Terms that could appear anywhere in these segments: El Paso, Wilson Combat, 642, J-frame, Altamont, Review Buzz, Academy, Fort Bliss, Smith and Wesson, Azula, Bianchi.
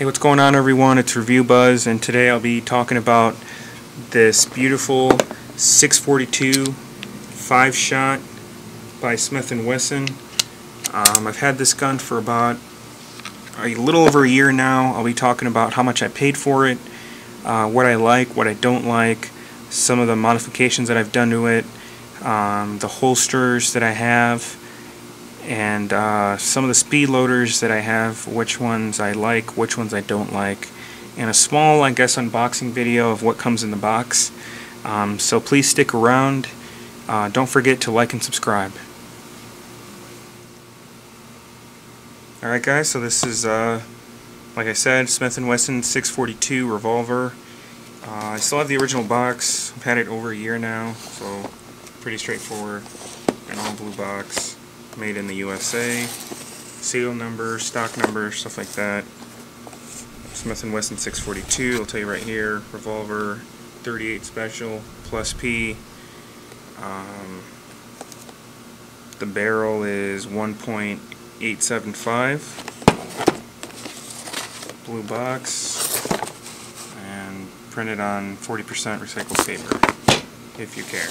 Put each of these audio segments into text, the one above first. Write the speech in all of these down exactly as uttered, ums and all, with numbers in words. Hey, what's going on, everyone? It's Review Buzz, and today I'll be talking about this beautiful six forty-two five shot by Smith and Wesson. Um, I've had this gun for about a little over a year now. I'll be talking about how much I paid for it, uh, what I like, what I don't like, some of the modifications that I've done to it, um, the holsters that I have, and uh, some of the speed loaders that I have, which ones I like, which ones I don't like, and a small, I guess, unboxing video of what comes in the box. Um, so please stick around. Uh, don't forget to like and subscribe. Alright guys, so this is, uh, like I said, Smith and Wesson six forty-two revolver. Uh, I still have the original box. I've had it over a year now, so pretty straightforward. An all blue box. Made in the U S A, serial number, stock number, stuff like that. Smith and Wesson six forty-two, I'll tell you right here, revolver, thirty-eight special, plus P. Um, the barrel is one point eight seven five, blue box, and printed on forty percent recycled paper, if you care.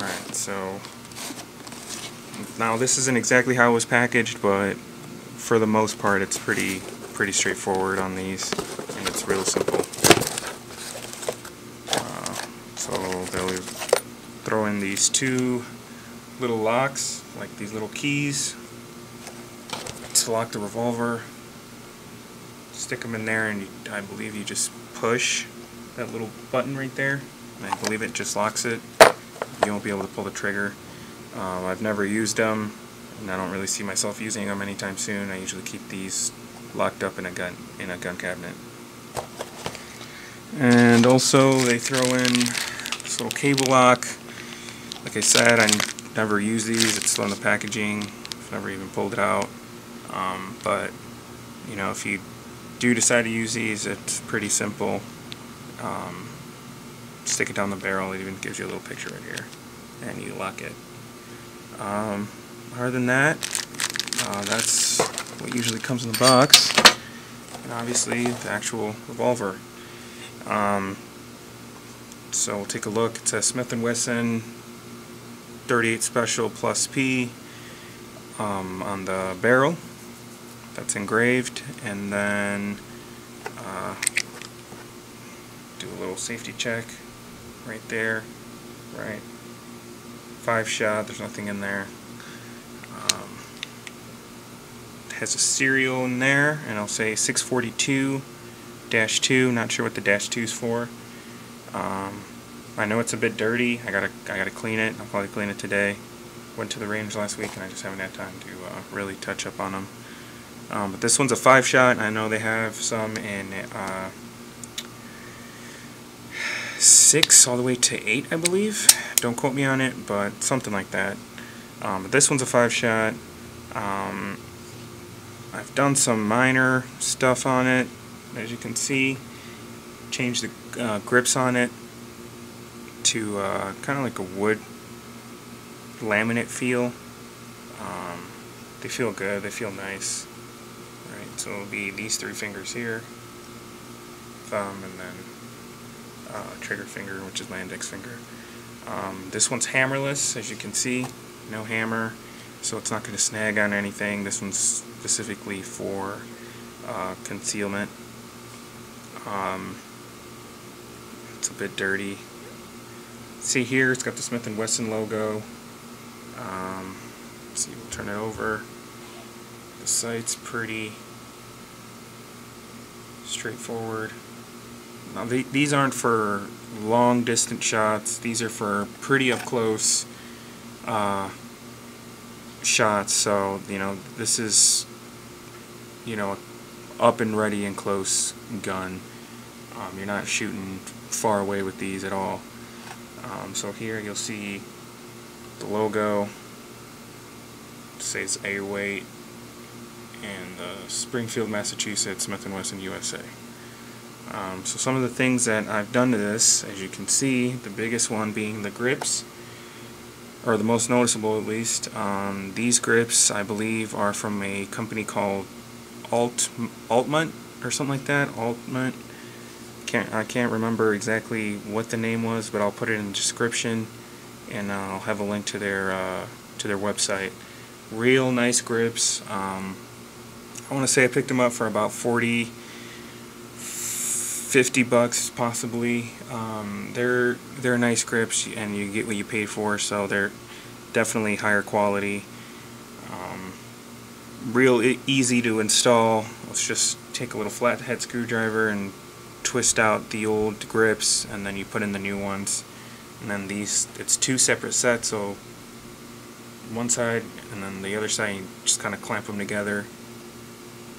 Alright, so now this isn't exactly how it was packaged, but for the most part it's pretty pretty straightforward on these, and it's real simple. Uh, so they'll throw in these two little locks, like these little keys, to lock the revolver. Stick them in there, and you, I believe you just push that little button right there, and I believe it just locks it. You won't be able to pull the trigger. Um, I've never used them, and I don't really see myself using them anytime soon. I usually keep these locked up in a gun in a gun cabinet. And also, they throw in this little cable lock. Like I said, I never use these. It's still in the packaging. I've never even pulled it out. Um, but you know, if you do decide to use these, it's pretty simple. Um, Stick it down the barrel. It even gives you a little picture right here, and you lock it. Um, other than that, uh, that's what usually comes in the box, and obviously the actual revolver. Um, so we'll take a look. It says Smith and Wesson thirty-eight Special Plus P um, on the barrel. That's engraved, and then uh, do a little safety check. Right there, right. Five shot, there's nothing in there. Um, it has a serial in there, and I'll say six forty-two dash two, not sure what the dash two is for. Um, I know it's a bit dirty, I gotta, I gotta clean it, I'll probably clean it today. Went to the range last week and I just haven't had time to uh, really touch up on them. Um, but this one's a five shot, and I know they have some in uh, six all the way to eight, I believe. Don't quote me on it, but something like that. Um, but this one's a five shot. Um, I've done some minor stuff on it, as you can see. Changed the uh, grips on it to uh, kind of like a wood laminate feel. Um, they feel good. They feel nice. All right, so it'll be these three fingers here, thumb, and then. Uh, trigger finger, which is my index finger. Um, this one's hammerless, as you can see, no hammer, so it's not going to snag on anything. This one's specifically for uh, concealment. Um, it's a bit dirty. See here, it's got the Smith and Wesson logo. Um, let's see, we'll turn it over. The sight's pretty straightforward. Now, they, these aren't for long distance shots, these are for pretty up close uh, shots, so you know, this is, you know, up and ready and close gun. Um, you're not shooting far away with these at all. Um, so here you'll see the logo, it says A-Weight, and uh, Springfield, Massachusetts, Smith and Wesson, U S A. Um, so some of the things that I've done to this, as you can see, the biggest one being the grips. or the most noticeable at least. Um, these grips, I believe, are from a company called Alt Altamont or something like that. Altamont. Can't I can't remember exactly what the name was, but I'll put it in the description, and I'll have a link to their uh, to their website. Real nice grips. Um, I want to say I picked them up for about forty, fifty bucks possibly. Um, they're they're nice grips, and you get what you pay for. So they're definitely higher quality. Um, real e easy to install. Let's just take a little flathead screwdriver and twist out the old grips, and then you put in the new ones. And then these, it's two separate sets. So one side and then the other side, you just kind of clamp them together,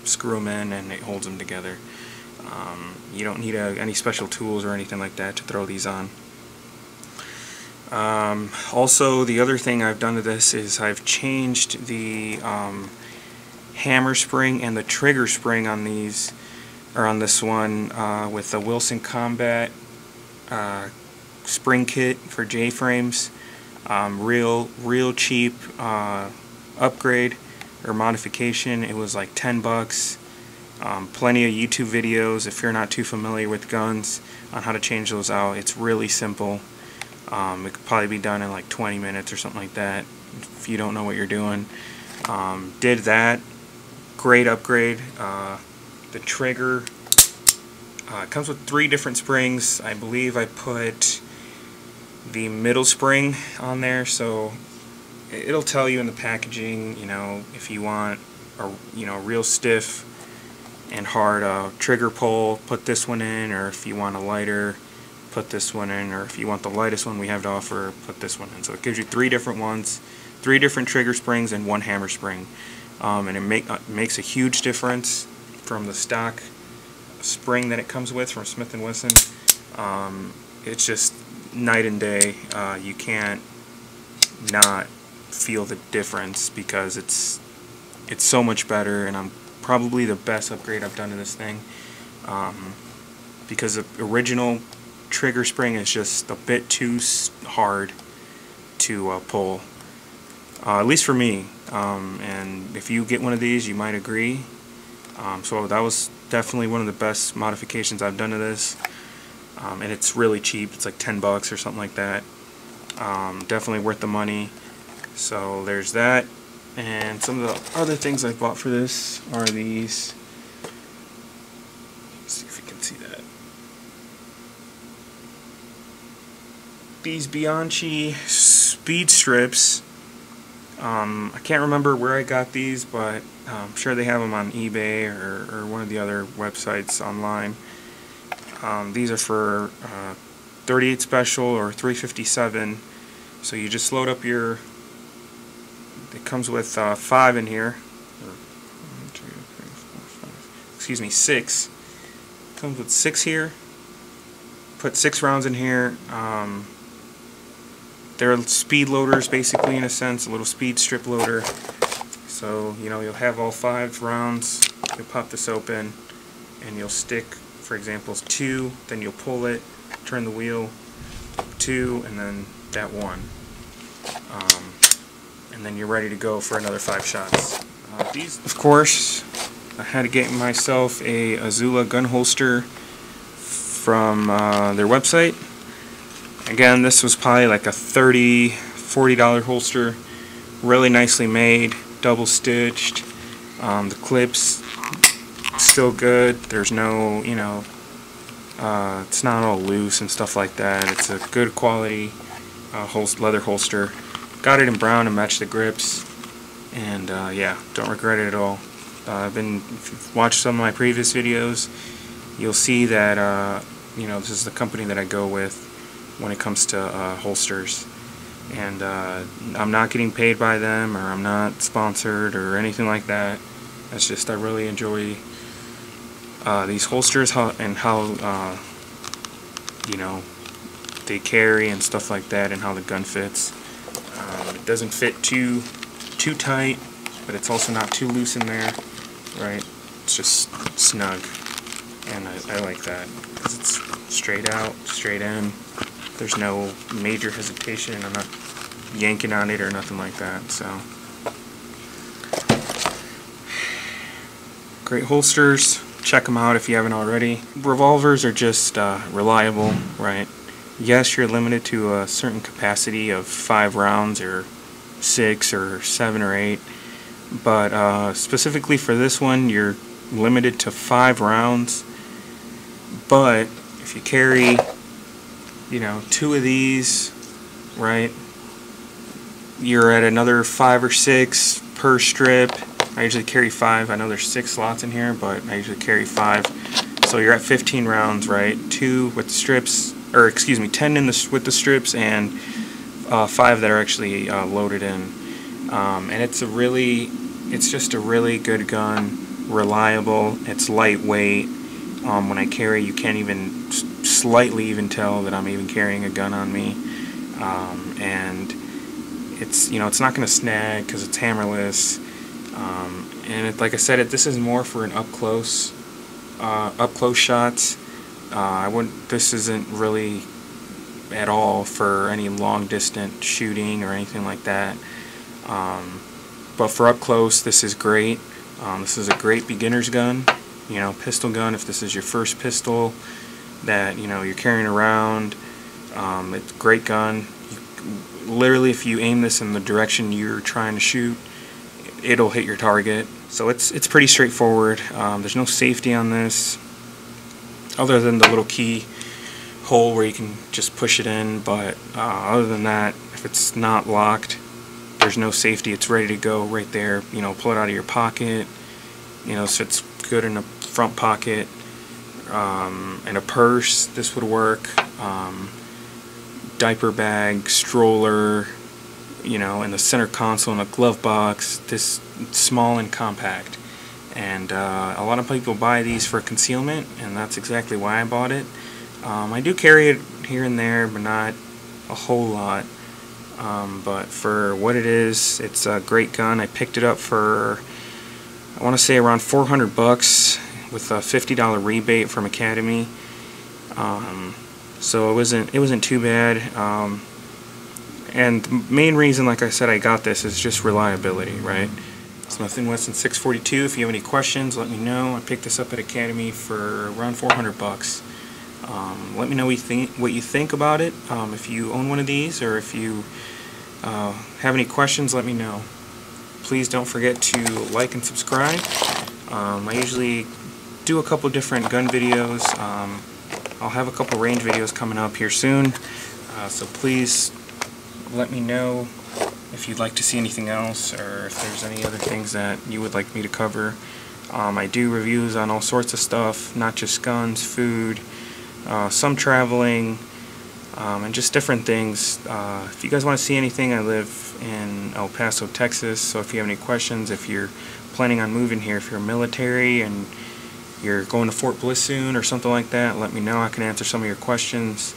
screw them in, and it holds them together. Um, you don't need a, any special tools or anything like that to throw these on. Um, also, the other thing I've done to this is I've changed the um, hammer spring and the trigger spring on these, or on this one, uh, with the Wilson Combat uh, spring kit for J-frames. Um, real, real cheap uh, upgrade or modification. It was like ten bucks. Um, plenty of YouTube videos if you're not too familiar with guns on how to change those out. It's really simple. Um, it could probably be done in like twenty minutes or something like that if you don't know what you're doing. Um, did that. Great upgrade. Uh, the trigger uh, comes with three different springs. I believe I put the middle spring on there, so it'll tell you in the packaging, you know, if you want a, you know, real stiff and hard uh, trigger pull, put this one in, or if you want a lighter, put this one in, or if you want the lightest one we have to offer, put this one in. So it gives you three different ones, three different trigger springs and one hammer spring, um, and it make, uh, makes a huge difference from the stock spring that it comes with from Smith and Wesson. Um, it's just night and day. Uh, you can't not feel the difference because it's it's so much better, and I'm probably the best upgrade I've done to this thing, um, because the original trigger spring is just a bit too hard to uh, pull, uh, at least for me, um, and if you get one of these you might agree. Um, so that was definitely one of the best modifications I've done to this. Um, and it's really cheap. It's like ten bucks or something like that. Um, definitely worth the money. So there's that. And some of the other things I bought for this are these. Let's see if you can see that. These Bianchi speed strips. Um, I can't remember where I got these, but I'm sure they have them on eBay or, or one of the other websites online. Um, these are for uh, thirty-eight special or three fifty-seven. So you just load up your. It comes with uh, five in here. One, two, three, four, five. Excuse me, six. It comes with six here. Put six rounds in here. Um, they're speed loaders, basically, in a sense, a little speed strip loader. So you know you'll have all five rounds. You'll pop this open, and you'll stick. For example, two, then you'll pull it, turn the wheel, two, and then that one. Um, and then you're ready to go for another five shots. Uh, these, of course, I had to get myself a Azula gun holster from uh, their website. Again, this was probably like a thirty, forty dollar holster. Really nicely made, double stitched. Um, the clips, still good. There's no, you know, uh, it's not all loose and stuff like that. It's a good quality uh, holst leather holster. Got it in brown to match the grips, and uh, yeah, don't regret it at all. Uh, I've been, if you've watched some of my previous videos, you'll see that uh, you know, this is the company that I go with when it comes to uh, holsters, and uh, I'm not getting paid by them, or I'm not sponsored or anything like that. It's just I really enjoy. Uh, these holsters, how, and how, uh, you know, they carry and stuff like that, and how the gun fits. Um, it doesn't fit too too tight, but it's also not too loose in there, right? It's just snug, and I, I like that, because it's straight out, straight in. There's no major hesitation. I'm not yanking on it or nothing like that. So great holsters, check them out if you haven't already. Revolvers are just uh, reliable, right? Yes, you're limited to a certain capacity of five rounds or six or seven or eight, but uh, specifically for this one you're limited to five rounds. But if you carry, you know, two of these, right, you're at another five or six per strip. I usually carry five. I know there's six slots in here, but I usually carry five. So you're at fifteen rounds, right? Two with the strips, or excuse me, ten in the with the strips, and uh, five that are actually uh, loaded in. Um, and it's a really, it's just a really good gun, reliable. It's lightweight. Um, when I carry, you can't even slightly even tell that I'm even carrying a gun on me. Um, and it's, you know, it's not going to snag because it's hammerless. Um, and it, like I said, it, this is more for an up close, uh, up close shots. Uh, I wouldn't. This isn't really at all for any long distance shooting or anything like that. Um, but for up close, this is great. Um, this is a great beginner's gun. You know, pistol gun. If this is your first pistol that you know you're carrying around, um, it's a great gun. You, literally, if you aim this in the direction you're trying to shoot, it'll hit your target. So it's it's pretty straightforward. Um, there's no safety on this, other than the little key hole where you can just push it in. But uh, other than that, if it's not locked, there's no safety. It's ready to go right there. You know, pull it out of your pocket. You know, so it's good in a front pocket, um, in a purse. This would work. Um, diaper bag, stroller. You know, in the center console, in a glove box. This small and compact, and uh, a lot of people buy these for concealment, and that's exactly why I bought it. Um, I do carry it here and there, but not a whole lot. Um, but for what it is, it's a great gun. I picked it up for, I want to say, around four hundred bucks with a fifty dollar rebate from Academy. Um, so it wasn't it wasn't too bad. Um, And the main reason, like I said, I got this is just reliability, right? It's nothing less than six forty-two. If you have any questions, let me know. I picked this up at Academy for around four hundred bucks. Um, let me know what you think, what you think about it. Um, if you own one of these, or if you uh, have any questions, let me know. Please don't forget to like and subscribe. Um, I usually do a couple different gun videos. Um, I'll have a couple range videos coming up here soon. Uh, so please let me know if you'd like to see anything else, or if there's any other things that you would like me to cover. Um, I do reviews on all sorts of stuff, not just guns, food, uh, some traveling, um, and just different things. Uh, if you guys want to see anything, I live in El Paso, Texas, so if you have any questions, if you're planning on moving here, if you're military and you're going to Fort Bliss soon or something like that, let me know. I can answer some of your questions.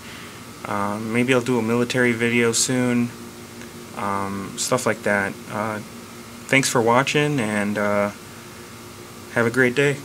Um, maybe I'll do a military video soon, um, stuff like that. Uh, thanks for watching, and uh, have a great day.